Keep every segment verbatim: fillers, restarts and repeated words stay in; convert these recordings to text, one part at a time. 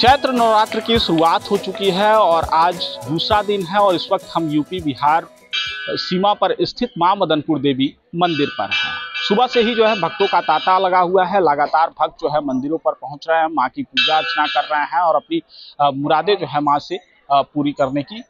चैत्र नवरात्र की शुरुआत हो चुकी है और आज दूसरा दिन है और इस वक्त हम यूपी बिहार सीमा पर स्थित मां मदनपुर देवी मंदिर पर हैं। सुबह से ही जो है भक्तों का तांता लगा हुआ है, लगातार भक्त जो है मंदिरों पर पहुंच रहे हैं, मां की पूजा अर्चना कर रहे हैं और अपनी मुरादें जो है मां से पूरी करने की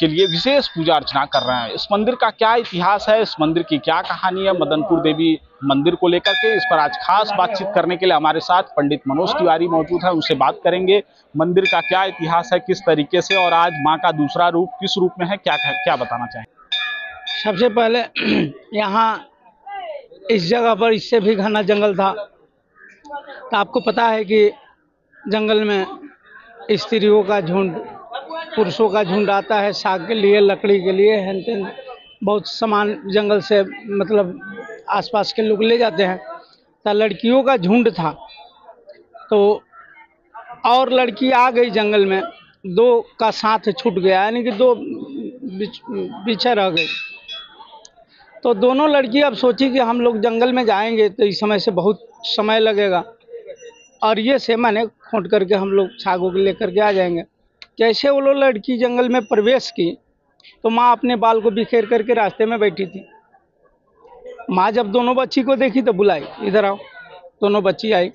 के लिए विशेष पूजा अर्चना कर रहे हैं। इस मंदिर का क्या इतिहास है, इस मंदिर की क्या कहानी है मदनपुर देवी मंदिर को लेकर के, इस पर आज खास बातचीत करने के लिए हमारे साथ पंडित मनोज तिवारी मौजूद हैं। उनसे बात करेंगे मंदिर का क्या इतिहास है, किस तरीके से, और आज माँ का दूसरा रूप किस रूप में है, क्या क्या बताना चाहेंगे। सबसे पहले यहाँ इस जगह पर इससे भी घना जंगल था, तो आपको पता है कि जंगल में स्त्रियों का झुंड, पुरुषों का झुंड आता है साग के लिए, लकड़ी के लिए, हेन तेन बहुत सामान जंगल से मतलब आसपास के लोग ले जाते हैं। तो लड़कियों का झुंड था, तो और लड़की आ गई जंगल में, दो का साथ छूट गया, यानी कि दो पीछे रह गई। तो दोनों लड़की अब सोची कि हम लोग जंगल में जाएंगे तो इस समय से बहुत समय लगेगा और ये से मैंने खोट करके हम लोग छागों को लेकर के आ जाएंगे। जैसे वो लोग लड़की जंगल में प्रवेश की तो माँ अपने बाल को बिखेर करके रास्ते में बैठी थी। माँ जब दोनों बच्ची को देखी तो बुलाई, इधर आओ। दोनों बच्ची आई,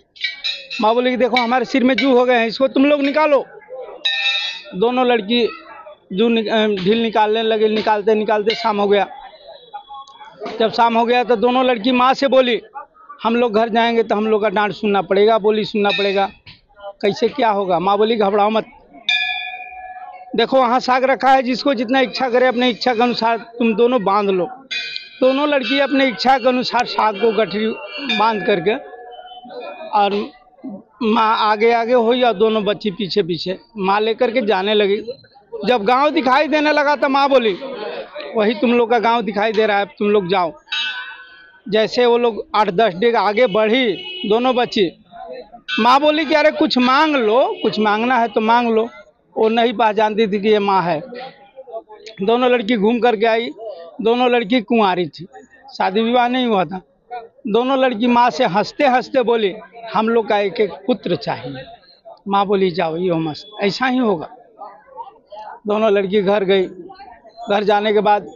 माँ बोली कि देखो हमारे सिर में जू हो गए हैं, इसको तुम लोग निकालो। दोनों लड़की जू ढील निकालने लगे, निकालते निकालते शाम हो गया। जब शाम हो गया तो दोनों लड़की माँ से बोली हम लोग घर जाएंगे तो हम लोग का डांट सुनना पड़ेगा, बोली सुनना पड़ेगा, कैसे क्या होगा। माँ बोली घबराओ मत, देखो वहाँ साग रखा है, जिसको जितना इच्छा करे अपने इच्छा के अनुसार तुम दोनों बांध लो। दोनों लड़की अपने इच्छा के अनुसार साग को गठरी बांध करके और माँ आगे आगे हुई और दोनों बच्ची पीछे पीछे माँ लेकर के जाने लगी। जब गांव दिखाई देने लगा तो माँ बोली वही तुम लोग का गांव दिखाई दे रहा है, तुम लोग जाओ। जैसे वो लोग आठ दस डेग आगे बढ़ी दोनों बच्ची, माँ बोली कि अरे कुछ मांग लो, कुछ मांगना है तो मांग लो। वो नहीं पहचानती थी कि ये माँ है। दोनों लड़की घूम करके आई, दोनों लड़की कुंवारी थी, शादी विवाह नहीं हुआ था। दोनों लड़की माँ से हंसते हंसते बोली हम लोग का एक एक पुत्र चाहिए। माँ बोली जाओ ये मस्त, ऐसा ही होगा। दोनों लड़की घर गई। घर जाने के बाद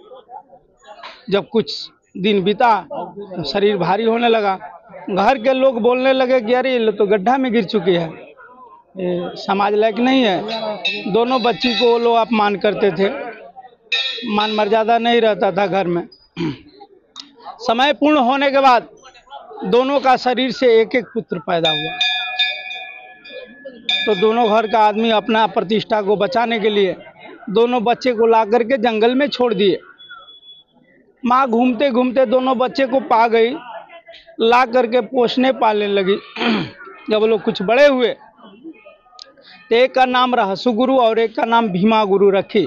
जब कुछ दिन बीता तो शरीर भारी होने लगा। घर के लोग बोलने लगे कि अरे ये तो गड्ढा में गिर चुकी है, समाज लायक नहीं है। दोनों बच्ची को वो लोग अपमान करते थे, मान मर्यादा नहीं रहता था घर में। समय पूर्ण होने के बाद दोनों का शरीर से एक एक पुत्र पैदा हुआ। तो दोनों घर का आदमी अपना प्रतिष्ठा को बचाने के लिए दोनों बच्चे को ला करके जंगल में छोड़ दिए। माँ घूमते घूमते दोनों बच्चे को पा गई, ला करके पोसने पालने लगी। जब वो लोग कुछ बड़े हुए, एक का नाम रहसुगुरु और एक का नाम भीमा गुरु रखी।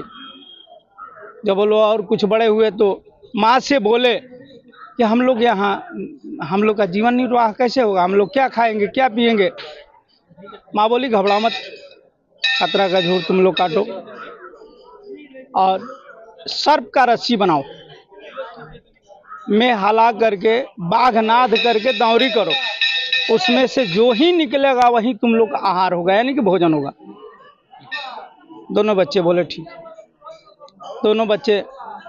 जब वो लोग और कुछ बड़े हुए तो माँ से बोले कि हम लोग यहाँ हम लोग का जीवन निर्वाह कैसे होगा, हम लोग क्या खाएंगे क्या पिएंगे। माँ बोली घबरा मत, खतरा का झूठ तुम लोग काटो और सर्प का रस्सी बनाओ, मैं हला करके बाघनाद करके दौरी करो, उसमें से जो ही निकलेगा वही तुम लोग का आहार होगा, यानी कि भोजन होगा। दोनों बच्चे बोले ठीक। दोनों बच्चे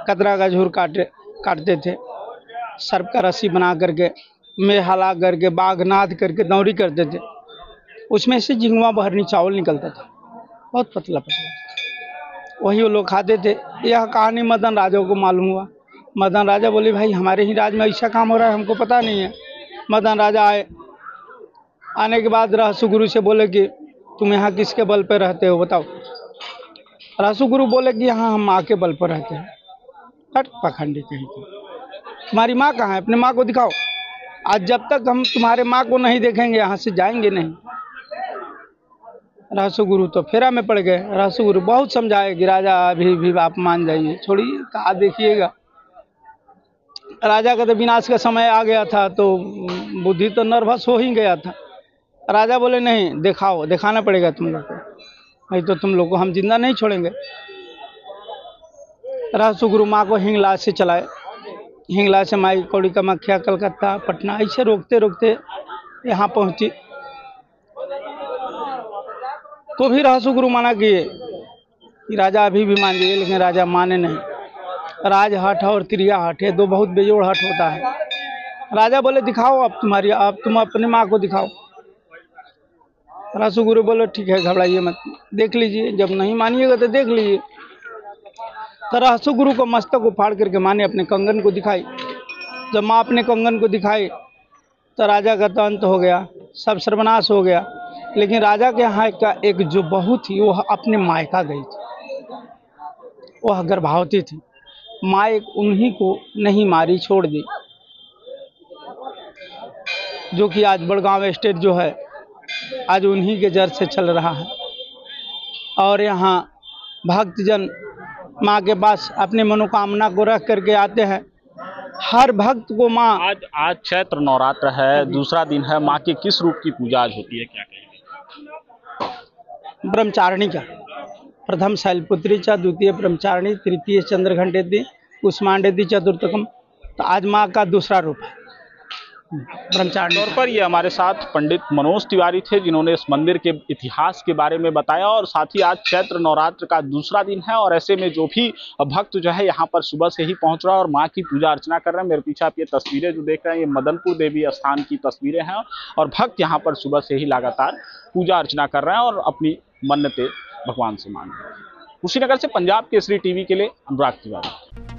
कतरा का झूर काटे काटते थे, सर्प का रस्सी बना करके में हला करके बाघनाद करके दौरी करते थे, उसमें से जिंगवा बहरनी चावल निकलता था, बहुत पतला पतला, वही वो लोग खाते थे। यह कहानी मदन राजा को मालूम हुआ। मदन राजा बोले भाई हमारे ही राज्य में ऐसा काम हो रहा है, हमको पता नहीं है। मदन राजा आए, आने के बाद रहसुगुरु से बोले कि तुम यहाँ किसके बल पर रहते हो बताओ। रहसुगुरु बोले कि यहाँ हम माँ के बल पर रहते हैं। हट पाखंडी कहीं की, तुम्हारी माँ कहाँ है, अपने माँ को दिखाओ। आज जब तक हम तुम्हारे माँ को नहीं देखेंगे यहाँ से जाएंगे नहीं। रहसुगुरु तो फेरा में पड़ गए। रहसुगुरु बहुत समझाए कि राजा अभी भी आप मान जाइए, छोड़िए कहा देखिएगा। राजा का तो विनाश का समय आ गया था, तो बुद्धि तो नर्वस हो ही गया था। राजा बोले नहीं दिखाओ, दिखाना पड़ेगा तुम लोग को, नहीं तो तुम लोग को हम जिंदा नहीं छोड़ेंगे। रहसुगुरु माँ को हिंगला से चलाए, हिंगला से माई कौड़ी कामाख्या कलकत्ता पटना ऐसे रोकते रोकते यहाँ पहुँची। को भी रहसुगुरु माना किए कि राजा अभी भी मान लिए, लेकिन राजा माने नहीं। राजहठ और त्रिया हठ है, दो बहुत बेजोड़ हठ होता है। राजा बोले दिखाओ आप तुम्हारी आप तुम अपनी माँ को दिखाओ। रहसुगुरु बोले ठीक है, घबराइए मत, देख लीजिए, जब नहीं मानिएगा तो देख लीजिए। तो रहसुगुरु को मस्तक उफाड़ करके माँ ने अपने कंगन को दिखाई। जब माँ अपने कंगन को दिखाई तो राजा का तो अंत हो गया, सब सर्वनाश हो गया। लेकिन राजा के यहाँ का एक जो बहू थी वह अपने मायका गई थी, वह गर्भवती थी। माँ एक उन्हीं को नहीं मारी, छोड़ दी, जो कि आज बड़गांव स्टेट जो है आज उन्हीं के जर से चल रहा है। और यहाँ भक्तजन माँ के पास अपने मनोकामना को रख करके आते हैं। हर भक्त को माँ आज आज चैत्र नवरात्र है, दूसरा दिन है, माँ के किस रूप की पूजा आज होती है, क्या कहेंगे? ब्रह्मचारिणी का, प्रथम शैलपुत्री चा, द्वितीय ब्रह्मचारिणी, तृतीय चंद्रघंटेदी, कुष्मांडेदी, चतुर्थकम। तो आज माँ का दूसरा रूप है ब्रह्मचारिणी तौर पर। ये हमारे साथ पंडित मनोज तिवारी थे, जिन्होंने इस मंदिर के इतिहास के बारे में बताया। और साथ ही आज चैत्र नवरात्र का दूसरा दिन है, और ऐसे में जो भी भक्त जो है यहाँ पर सुबह से ही पहुँच रहा है और माँ की पूजा अर्चना कर रहे हैं। मेरे पीछे आप ये तस्वीरें जो देख रहे हैं, ये मदनपुर देवी स्थान की तस्वीरें हैं, और भक्त यहाँ पर सुबह से ही लगातार पूजा अर्चना कर रहे हैं और अपनी मन्नतें भगवान से मांग रहे हैं। कुशीनगर से पंजाब केसरी टीवी के लिए अनुराग तिवारी।